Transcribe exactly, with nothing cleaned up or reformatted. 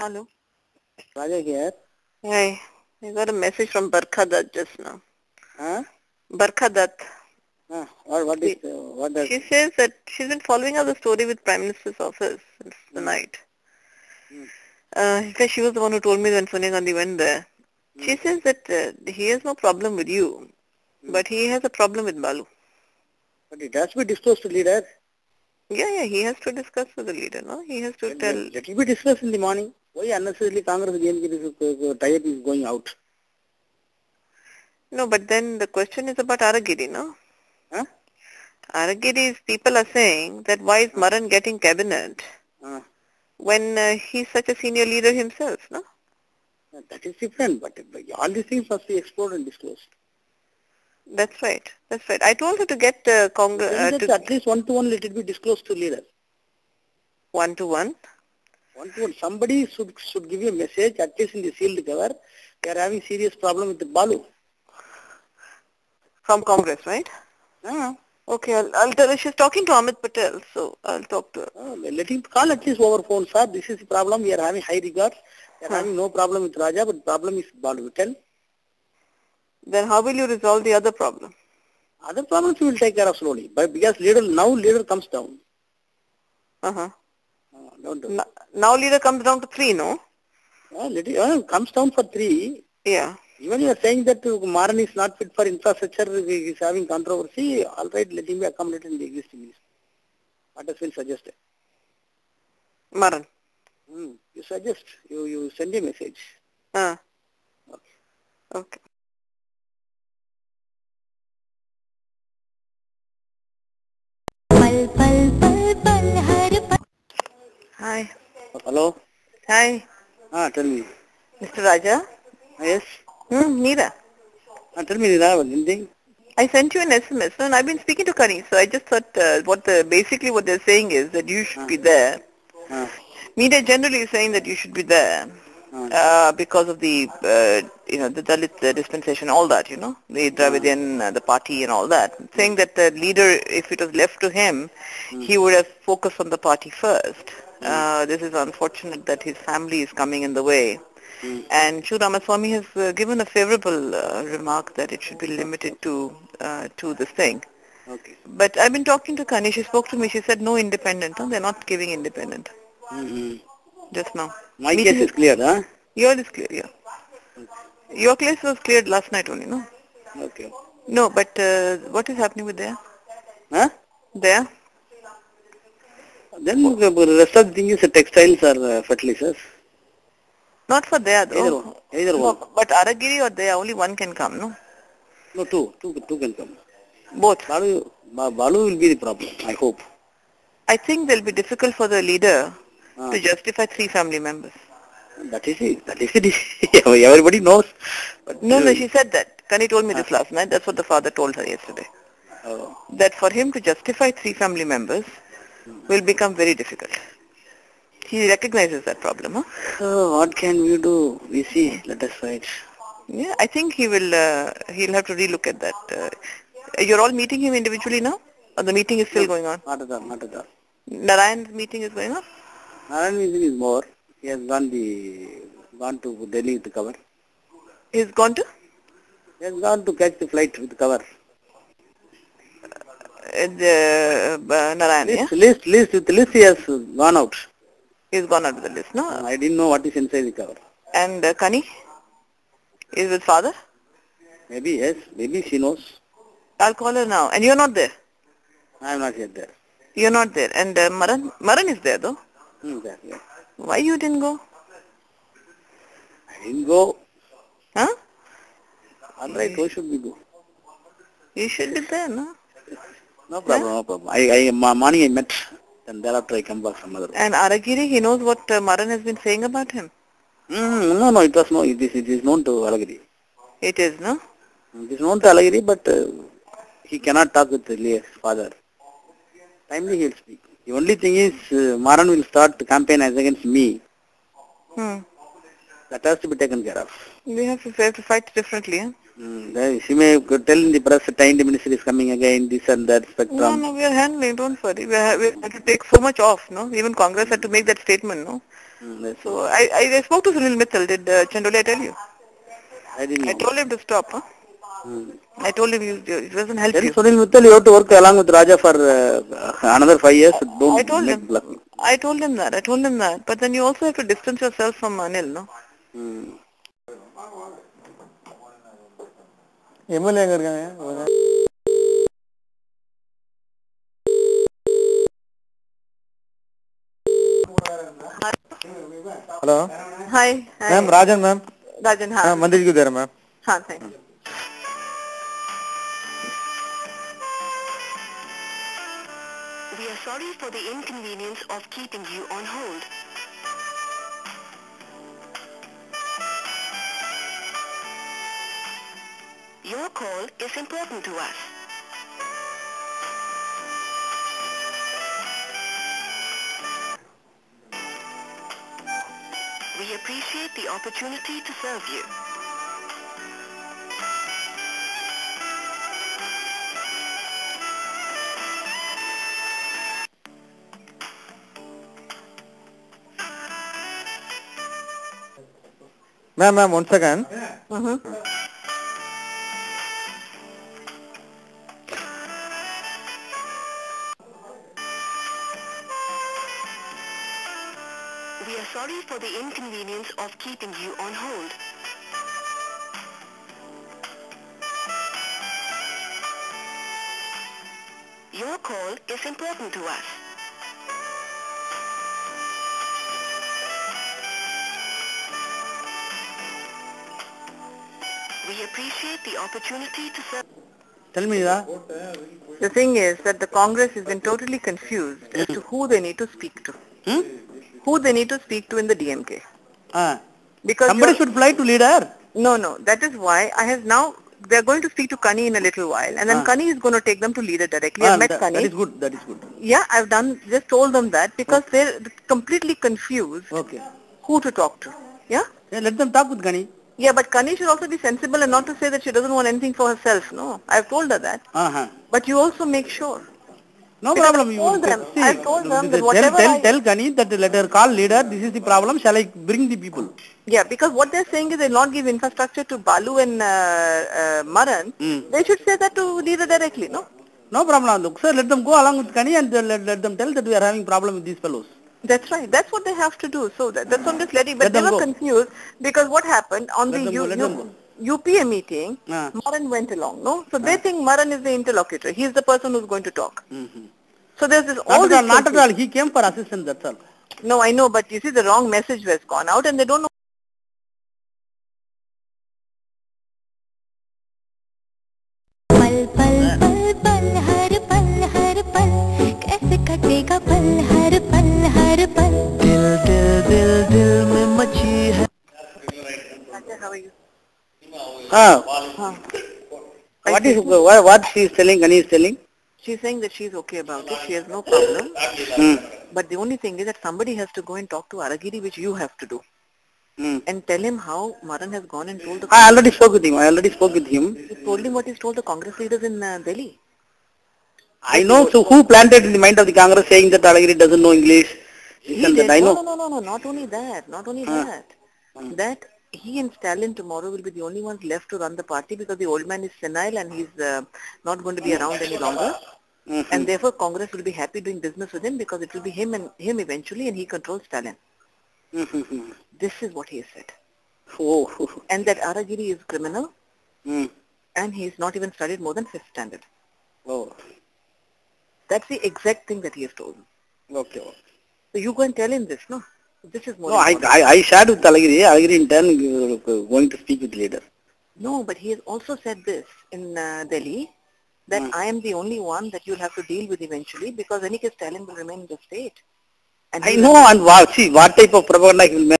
Hello. Raja here. Hi. I got a message from Barkha Dutt just now. Huh? Barkha Dutt. Huh. Or what is, uh, what does she says that she's been following up the story with Prime Minister's office since mm. the night. Mm. Uh, in fact, she was the one who told me when Sonia Gandhi went there. Mm. She says that uh, he has no problem with you, mm. but he has a problem with Balu. But it has to be disclosed to leader. Yeah, yeah, he has to discuss with the leader, no? He has to it, tell... It will be discussed in the morning. Why unnecessarily Congress D M K tie-up is going out? No, but then the question is about Alagiri, no? Huh? Alagiri's people are saying that why is Maran getting cabinet uh. when uh, he's such a senior leader himself, no? Yeah, that is different, but all these things must be explored and disclosed. That's right. That's right. I told her to get uh, Congress... Uh, to... At least one-to-one let it be disclosed to leaders. One-to-one? One-to-one. Somebody should, should give you a message, at least in the sealed cover, they are having serious problem with the Balu. From Congress, right? No. Okay, I'll, I'll tell her. She's talking to Amit Patel, so I'll talk to her. Oh, let him call at least over phone, sir. This is the problem. We are having high regards. We are hmm. having no problem with Raja, but problem is Balu. Tell. Then how will you resolve the other problem? Other problems we will take care of slowly. But because leader, now leader comes down. Uh-huh. Uh, don't do it. Now leader comes down to three, no? Yeah, let it, uh, comes down for three. Yeah. Even you are saying that uh, Maran is not fit for infrastructure, he is having controversy, all right, let him be accommodated in the existing ministry. What else will suggest? Maran. Mm, you suggest, you, you send a message. Uh. Okay. Okay. Hi. Hello. Hi. Ah, tell me. Mister Raja? Yes. Hmm, Neera. Ah, tell me, Neera, anything? I sent you an S M S, and I've been speaking to Kani, so I just thought uh, what the, basically what they're saying is that you should ah. be there. Ah. Media generally is saying that you should be there ah. uh, because of the, uh, you know, the Dalit the dispensation, all that, you know, the Dravidian, ah. uh, the party and all that, saying that the leader, if it was left to him, mm. he would have focused on the party first. Uh, this is unfortunate that his family is coming in the way. Mm. And Shurama Ramaswamy has uh, given a favorable uh, remark that it should be limited to uh, to this thing. Okay. But I've been talking to Kani. She spoke to me. She said no independent. No? They're not giving independent. Mm-hmm. Just now. My Meeting case is clear, huh? Yours is clear, yeah. Okay. Your case was cleared last night only, no? Okay. No, but uh, what is happening with Deya? Huh? Deya? Then the rest of the thing is the textiles are uh, fertilizers. Not for Deya though. Either one. Either no, one. But Alagiri or Deya, only one can come, no? No, two. Two, two can come. Both. Balu, Balu will be the problem, I hope. I think they'll be difficult for the leader ah. to justify three family members. That is it. That is it. Everybody knows. But no, no, she said that. Kani told me ah. this last night. That's what the father told her yesterday. Oh. That for him to justify three family members will become very difficult. He recognizes that problem, huh? So what can we do? We see, let us fight. Yeah, I think he will, uh, he'll have to relook at that. Uh, you're all meeting him individually now? Or the meeting is still yes, going on? Not at all, not at all. Narayan's meeting is going on? Narayan's meeting is more. He has gone the, gone to Delhi to cover. He's gone to? He has gone to catch the flight with the cover. The, uh, Narayan, list, yeah? list, list, with the list he has gone out. He's gone out with the list, no? I didn't know what is inside the cover. And uh, Kani? Is with father? Maybe, yes. Maybe she knows. I'll call her now. And you're not there? I'm not yet there. You're not there. And uh, Maran? Maran is there, though? Hmm, there, yeah. Why you didn't go? I didn't go. Huh? Alright, why should we go? You should be there, no? No problem, yeah? no problem. I, I, morning I met, and thereafter I come back from other. And Alagiri, he knows what uh, Maran has been saying about him? Mm, no, no, it was no, it is, it is known to Alagiri. It is, no? It is known to Alagiri, but uh, he cannot talk with his father. Timely he will speak. The only thing is, uh, Maran will start the campaign as against me. Hmm. That has to be taken care of. We have to, we have to fight differently, huh? Mm, she may tell in the press the time the minister is coming again, this and that spectrum. No, no, we are handling, don't worry. We have, we have to take so much off, no? Even Congress had to make that statement, no? Mm, so, I, I, I spoke to Sunil Mittal, did uh, Chandoli tell you? I didn't know. I told him to stop, huh? Mm. I told him you, it doesn't help then you. Sunil Mittal, you have to work along with Raja for uh, another five years. Don't I told make him. Bluff. I told him that, I told him that. But then you also have to distance yourself from Anil, no? Mm. M L A कर गए हैं hello hi ma'am Rajan ma'am Rajan हाँ मंदिर की देर ma'am हाँ thank you We are sorry for the inconvenience of keeping you on hold. Your call is important to us. We appreciate the opportunity to serve you. Ma'am, ma'am, one second. Yeah. Mm-hmm. Sorry for the inconvenience of keeping you on hold. Your call is important to us. We appreciate the opportunity to serve. Tell me that. The thing is that the Congress has been totally confused as to who they need to speak to. Hmm? Who they need to speak to in the D M K. Ah. Because somebody should fly to leader. No, no. That is why I have now, they are going to speak to Kani in a little while and then ah. Kani is going to take them to leader directly. Ah, I met that, Kani. That is good. That is good. Yeah, I have done, just told them that because okay. They are completely confused okay. Who to talk to. Yeah? Yeah, let them talk with Kani. Yeah, but Kani should also be sensible and not to say that she doesn't want anything for herself. No, I have told her that. Uh-huh. But you also make sure. No because problem. I told them, see, I told them that whatever Tell, I, tell Kani that let her call leader, this is the problem, shall I bring the people? Yeah, because what they're saying is they'll not give infrastructure to Balu and uh, uh, Maran. Mm. They should say that to leader directly, no? No problem. Look, sir, let them go along with Kani and let, let them tell that we are having problem with these fellows. That's right. That's what they have to do. So that, that's what I'm just letting. But let they were go. confused because what happened on let the U, go, U, U P A meeting, ah. Maran went along, no? So ah. They think Maran is the interlocutor. He's the person who's going to talk. Mm-hmm. So there's this all not, this all, not at all. He came for assistance. That's all. No, I know. But you see, the wrong message was gone out, and they don't know. How are you? Ah. Ah. What is what, what she is telling? Kani is telling? She is saying that she is okay about it. She has no problem. Mm. But the only thing is that somebody has to go and talk to Alagiri, which you have to do, mm. and tell him how Maran has gone and told the. I already spoke with him. I already spoke with him. He told him what he told the Congress leaders in uh, Delhi. I know. So who planted in the mind of the Congress saying that Alagiri doesn't know English? He did. That I know. No, no, no, no, no. Not only that. Not only ah. that. Mm. That. He and Stalin tomorrow will be the only ones left to run the party because the old man is senile and he's uh, not going to be around any longer. Mm-hmm. And therefore Congress will be happy doing business with him because it will be him and him eventually and he controls Stalin. Mm-hmm. This is what he said. Oh. And that Alagiri is criminal mm. and he's not even studied more than fifth standard. Oh. That's the exact thing that he has told him. Okay. So you go and tell him this, no? This is more no, I, I, I shared with Alagiri. Alagiri in turn uh, going to speak with leader. No, but he has also said this in uh, Delhi, that mm. I am the only one that you'll have to deal with eventually because any case Stalin will remain in the state. And I know, and wow, see what type of propaganda he will make.